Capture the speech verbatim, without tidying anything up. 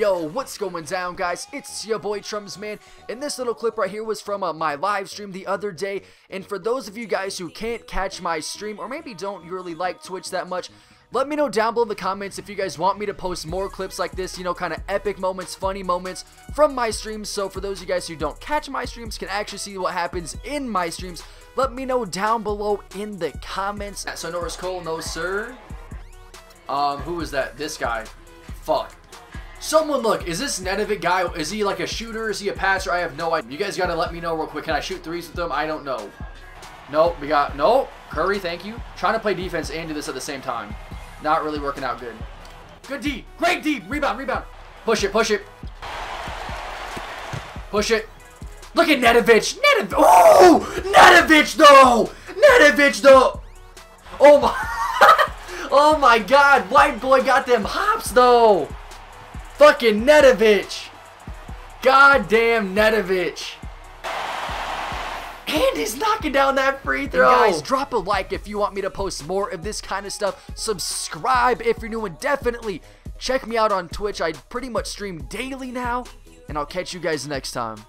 Yo, what's going down, guys? It's your boy Trummz, man, and this little clip right here was from uh, my live stream the other day. And for those of you guys who can't catch my stream, or maybe don't really like Twitch that much, let me know down below in the comments if you guys want me to post more clips like this, you know, kind of epic moments, funny moments from my streams. So for those of you guys who don't catch my streams, can actually see what happens in my streams, let me know down below in the comments. So Norris Cole, no sir. Um, who was that? This guy. Fuck. Someone look, is this Nedović guy, is he like a shooter? Is he a passer? I have no idea. You guys gotta let me know real quick. Can I shoot threes with them? I don't know. Nope, we got, nope. Curry, thank you. Trying to play defense and do this at the same time. Not really working out good. Good D. Great D. Rebound, rebound. Push it, push it. Push it. Look at Nedović. Nedović. Oh! Nedović, though. Nedović, though. Oh, my. Oh, my God. White boy got them hops, though. Fucking Nedović. Goddamn Nedović. And he's knocking down that free throw. And guys, drop a like if you want me to post more of this kind of stuff. Subscribe if you're new, and definitely check me out on Twitch. I pretty much stream daily now, and I'll catch you guys next time.